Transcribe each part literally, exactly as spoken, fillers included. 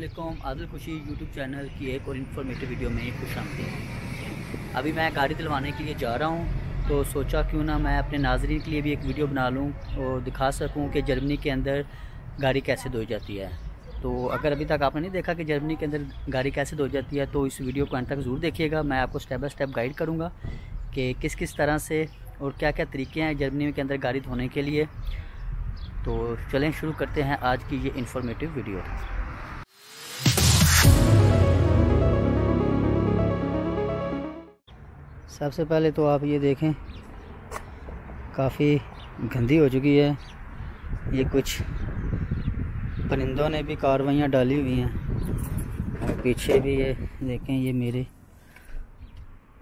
अस्सलामुअलैकुम। आदिल खुशी YouTube channel की एक और इन्फॉर्मेटिव वीडियो में खुश आमदीद। अभी मैं गाड़ी दिलवाने के लिए जा रहा हूँ, तो सोचा क्यों ना मैं अपने नाजरीन के लिए भी एक वीडियो बना लूँ और दिखा सकूँ कि जर्मनी के अंदर गाड़ी कैसे धोई जाती है। तो अगर अभी तक आपने नहीं देखा कि जर्मनी के अंदर गाड़ी कैसे धोई जाती है तो इस वीडियो को अंत तक ज़रूर देखिएगा। मैं आपको स्टेप बाय स्टेप गाइड करूँगा कि किस किस तरह से और क्या क्या तरीके हैं जर्मनी के अंदर गाड़ी धोने के लिए। तो चलें शुरू करते हैं आज की ये इन्फॉर्मेटिव वीडियो। सबसे पहले तो आप ये देखें, काफ़ी गंदी हो चुकी है। ये कुछ परिंदों ने भी कार्रवाइयाँ डाली हुई हैं। और पीछे भी ये देखें, ये मेरे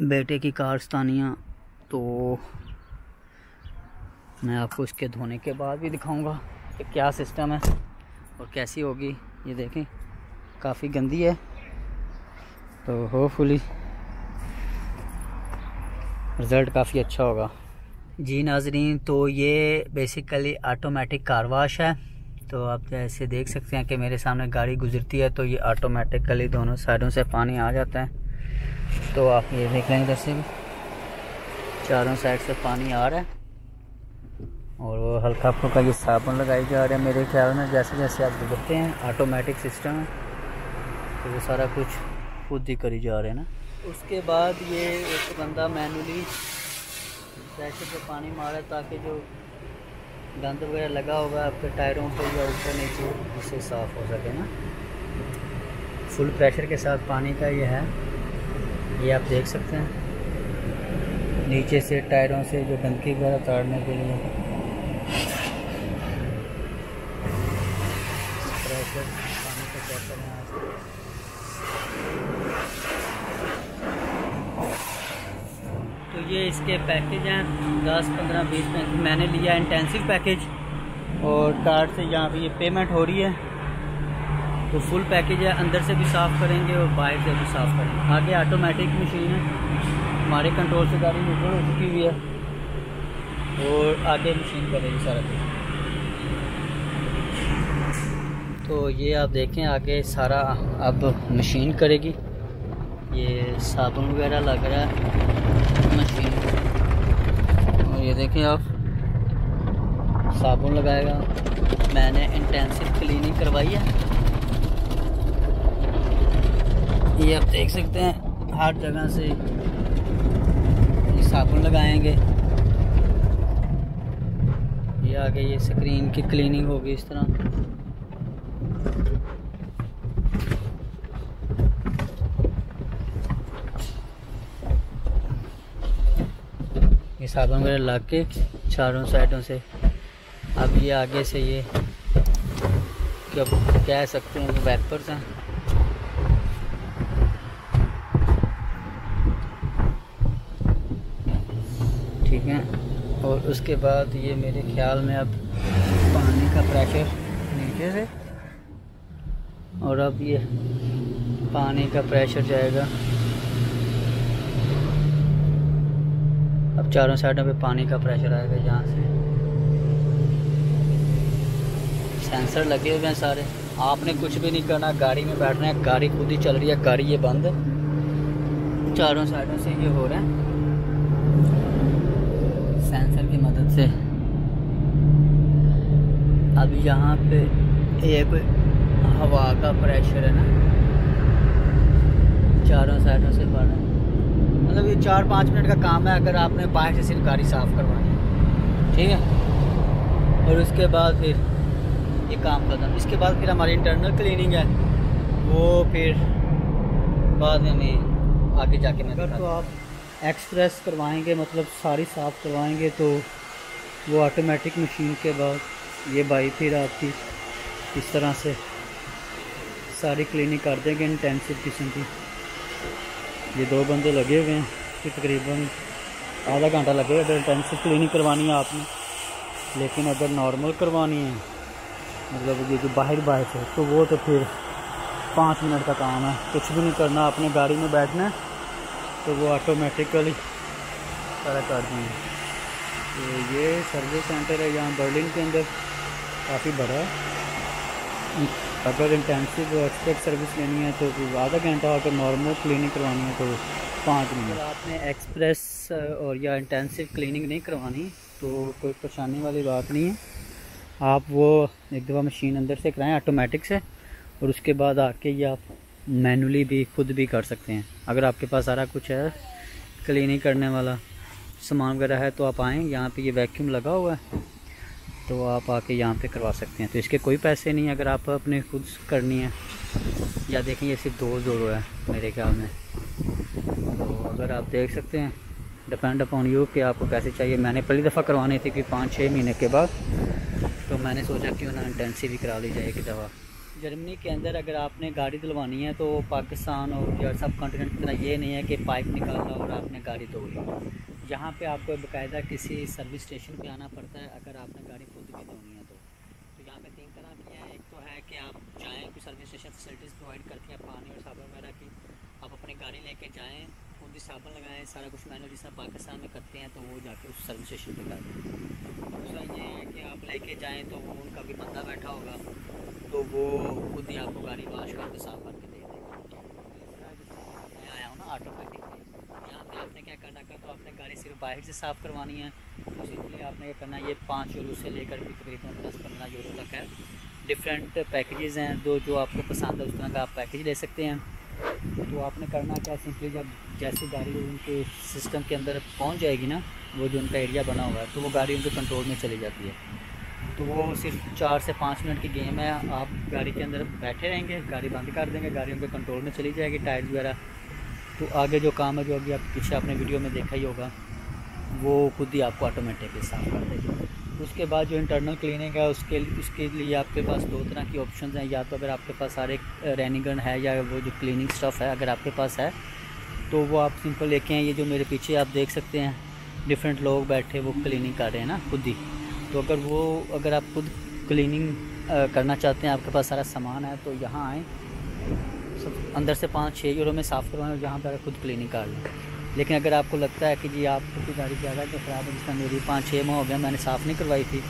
बेटे की कारस्तानियाँ। तो मैं आपको इसके धोने के बाद भी दिखाऊंगा कि क्या सिस्टम है और कैसी होगी। ये देखें काफ़ी गंदी है, तो होपफुली रिज़ल्ट काफ़ी अच्छा होगा। जी नाजरीन, तो ये बेसिकली ऑटोमेटिक कार वॉश है। तो आप जैसे देख सकते हैं कि मेरे सामने गाड़ी गुजरती है तो ये ऑटोमेटिकली दोनों साइडों से पानी आ जाता है। तो आप ये देख लें, इधर से भी चारों साइड से पानी आ रहा है और वो हल्का फुल्का ये साबुन लगाई जा रहा है। मेरे ख्याल में जैसे जैसे आप गुजरते हैं ऑटोमेटिक सिस्टम है, तो वो सारा कुछ खुद ही करी जा रहे हैं ना। उसके बाद ये एक बंदा मैनुअली जैसे पे पानी मारे ताकि जो गंद वगैरह लगा होगा आपके टायरों पे या ऊपर नीचे उससे साफ़ हो सके ना। फुल प्रेशर के साथ पानी का ये है, ये आप देख सकते हैं नीचे से टायरों से जो गंदगी वगैरह उतारने के लिए। तो ये इसके पैकेज हैं दस पंद्रह बीस में। मैंने लिया इंटेंसिव पैकेज और कार्ड से यहाँ पे ये पेमेंट हो रही है। तो फुल पैकेज है, अंदर से भी साफ़ करेंगे और बाहर से भी साफ़ करेंगे। आगे ऑटोमेटिक मशीन है, हमारे कंट्रोल से गाड़ी न्यूट्रल हो चुकी हुई है और आगे मशीन करेगी सारा कुछ। तो ये आप देखें आगे सारा अब मशीन करेगी। ये साबुन वगैरह लग रहा है मशीन, और ये देखें आप साबुन लगाएगा। मैंने इंटेंसिव क्लीनिंग करवाई है, ये आप देख सकते हैं हर जगह से ये साबुन लगाएंगे। ये आगे ये स्क्रीन की क्लीनिंग होगी इस तरह। ये साबुन वगैरह लगा के चारों साइडों से। अब ये आगे से ये क्या कह सकते हैं, वैपर्स हैं। ठीक है, और उसके बाद ये मेरे ख्याल में अब पानी का प्रेशर नीचे से, और अब ये पानी का प्रेशर जाएगा। अब चारों साइडों पे पानी का प्रेशर आएगा। यहाँ से सेंसर लगे हुए हैं सारे, आपने कुछ भी नहीं करना, गाड़ी में बैठना है, गाड़ी खुद ही चल रही है। गाड़ी ये बंद है, चारों साइडों से ये हो रहा है सेंसर की मदद से। अब यहाँ पे ये कोई हवा का प्रेशर है ना, चारों साइडों से बढ़ रहा है। मतलब ये चार पाँच मिनट का काम है अगर आपने बाहर से सिर्फ गाड़ी साफ़ करवानी है। ठीक है, और उसके बाद फिर ये काम खत्म। इसके बाद फिर हमारी इंटरनल क्लीनिंग है, वो फिर बाद में हमें आगे जाके मैं अगर तो आप एक्सप्रेस करवाएंगे मतलब सारी साफ़ करवाएंगे तो वो ऑटोमेटिक मशीन के बाद ये भाई फिर आपकी इस तरह से सारी क्लीनिंग कर देंगे इंटेंसिव किस्म की। ये दो बंदे लगे हुए हैं, कि तकरीबन आधा घंटा लगेगा अगर इंटेंसिव क्लीनिंग करवानी है आपने। लेकिन अगर नॉर्मल करवानी है मतलब ये जो बाहर बाहर से, तो वो तो फिर पाँच मिनट का काम है, कुछ भी नहीं करना, अपने गाड़ी में बैठना है तो वो ऑटोमेटिकली सारा कर देंगे। तो ये सर्विस सेंटर है यहाँ बर्लिन के अंदर, काफ़ी बड़ा है। अगर इंटेंसिव एक्सपर्ट सर्विस लेनी है तो आधा घंटा, अगर नॉर्मल क्लिनिक करवानी है तो पाँच मिनट। आपने एक्सप्रेस और या इंटेंसिव क्लिनिक नहीं करवानी तो कोई परेशानी वाली बात नहीं है। आप वो एक दफ़ा मशीन अंदर से कराएं ऑटोमेटिक से, और उसके बाद आके ये आप मैनुअली भी खुद भी कर सकते हैं। अगर आपके पास सारा कुछ है क्लिनिक करने वाला सामान वगैरह है तो आप आएँ, यहाँ पे ये वैक्यूम लगा हुआ है तो आप आके यहाँ पे करवा सकते हैं। तो इसके कोई पैसे नहीं, अगर आप अपने खुद करनी है। या देखें ये सिर्फ दो जोड़ो है मेरे ख्याल में, तो अगर आप देख सकते हैं डिपेंड अपॉन यू कि आपको कैसे चाहिए। मैंने पहली दफ़ा करवानी थी कि पाँच छः महीने के बाद, तो मैंने सोचा क्यों ना इंटेंसिव भी करा ली जाए एक दफ़ा। जर्मनी के अंदर अगर आपने गाड़ी दिलवानी है तो पाकिस्तान और या सब कॉन्टिनेंट की तरह ये नहीं है कि पाइप निकाला और आपने गाड़ी धो ली। यहाँ पे आपको बाकायदा किसी सर्विस स्टेशन पे आना पड़ता है अगर आपने गाड़ी खुद भी धोनी है तो। तो यहाँ पे तीन तरह की है, एक तो है कि आप जाएँ कि सर्विस स्टेशन फैसिलिटीज़ प्रोवाइड करती हैं पानी और साबुन वगैरह की, आप अपनी गाड़ी लेके जाएँ, खुद ही साबुन लगाएँ, सारा कुछ मैनुअल जिसमें पाकिस्तान में करते हैं तो वो जाके उस सर्विस स्टेशन पर लगाएँ। दूसरा ये है कि आप लेके जाएँ तो वो उनका भी बंदा बैठा होगा तो वो खुद ही आपको गाड़ी वाश करके साफ करके दे देगा। मैं आया हूँ ना ऑटोमेटिक, यहाँ पे आपने क्या करना कर तो आपने गाड़ी सिर्फ बाहर से साफ़ करवानी है तो इसलिए आपने क्या करना, ये पाँच यूरो से लेकर भी तकरीबन दस पंद्रह यूरो तक है। डिफरेंट पैकेजेस हैं, दो जो आपको पसंद है उस तरह का आप पैकेज ले सकते हैं। तो आपने करना क्या, सिंपली जब जैसी गाड़ी उनके सिस्टम के अंदर पहुँच जाएगी ना, वो जो उनका एरिया बना हुआ है तो वो गाड़ी उनके कंट्रोल में चली जाती है। तो वो सिर्फ चार से पाँच मिनट की गेम है, आप गाड़ी के अंदर बैठे रहेंगे, गाड़ी बंद कर देंगे, गाड़ी उनके कंट्रोल में चली जाएगी टायर वगैरह। तो आगे जो काम है जो अभी आप पीछे आपने वीडियो में देखा ही होगा वो खुद ही आपको ऑटोमेटिकली साफ कर देगी। उसके बाद जो इंटरनल क्लीनिंग है उसके उसके लिए आपके पास दो तरह की ऑप्शन हैं। या तो अगर आपके पास सारे रेनिगन है या वो जो क्लीनिंग स्टफ़ है अगर आपके पास है तो वो आप सिंपल लेके आए। ये जो मेरे पीछे आप देख सकते हैं डिफरेंट लोग बैठे वो क्लिनिंग कर रहे हैं ना खुद ही। तो अगर वो अगर आप खुद क्लीनिंग करना चाहते हैं, आपके पास सारा सामान है तो यहाँ आएँ, सब अंदर से पाँच छः यूरो में साफ़ करवाएँ और यहाँ पर खुद क्लीनिंग कर लें। लेकिन अगर आपको लगता है कि जी आपकी गाड़ी ज़्यादा जो ख़राब है जिसका मेरी पाँच छः माह हो गया मैंने साफ़ नहीं करवाई थी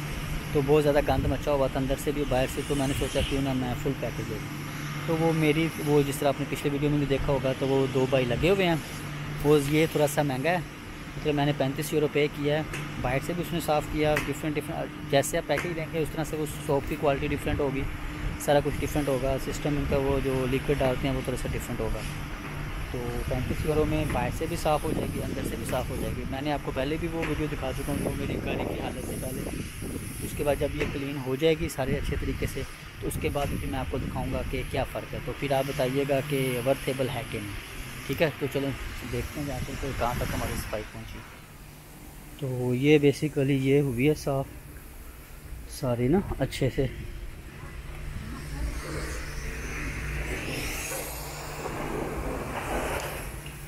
तो बहुत ज़्यादा गंद मचा हुआ था अंदर से भी बाहर से, तो मैंने सोचा क्यों ना मैं फुल पैकेज ले लूँ। तो वो मेरी वो जिस तरह आपने पिछले वीडियो में भी देखा होगा तो वो दो भाई लगे हुए हैं, वो ये थोड़ा सा महंगा है मतलब मैंने पैंतीस यूरो पे किया है, बाहर से भी उसने साफ़ किया। डिफरेंट डिफरेंट जैसे आप पैकेज देंगे उस तरह से वो सोप की क्वालिटी डिफरेंट होगी, सारा कुछ डिफरेंट होगा, सिस्टम उनका वो जो लिक्विड डालते हैं वो थोड़ा सा डिफरेंट होगा। तो पैंतीस यूरो में बाहर से भी साफ़ हो जाएगी अंदर से भी साफ़ हो जाएगी। मैंने आपको पहले भी वो वीडियो दिखा चुका हूँ वो मेरी गाड़ी की हालत से पहले। उसके बाद जब ये क्लीन हो जाएगी सारे अच्छे तरीके से तो उसके बाद फिर मैं आपको दिखाऊँगा कि क्या फ़र्क है, तो फिर आप बताइएगा कि वर्थेबल है कि नहीं। ठीक है, तो चलो देखते हैं जाते हैं तो कहाँ तक हमारी सफाई पहुँची। तो ये बेसिकली ये हुई है साफ सारी ना अच्छे से।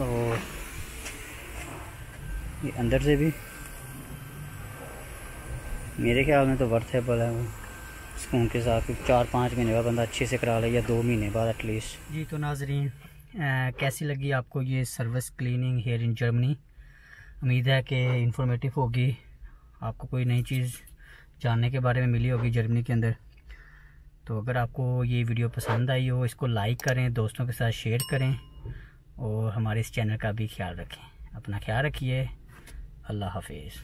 तो ये अंदर से भी मेरे ख्याल में तो वर्थेबल है वो, सुकून के साथ चार पाँच महीने बाद बंदा अच्छे से करा ले या दो महीने बाद एटलीस्ट। जी तो नाजरीन Uh, कैसी लगी आपको ये service cleaning hair in Germany. उम्मीद है कि इंफॉर्मेटिव होगी, आपको कोई नई चीज़ जानने के बारे में मिली होगी जर्मनी के अंदर। तो अगर आपको ये वीडियो पसंद आई हो इसको लाइक करें, दोस्तों के साथ शेयर करें और हमारे इस चैनल का भी ख्याल रखें। अपना ख्याल रखिए, अल्लाह हाफिज़।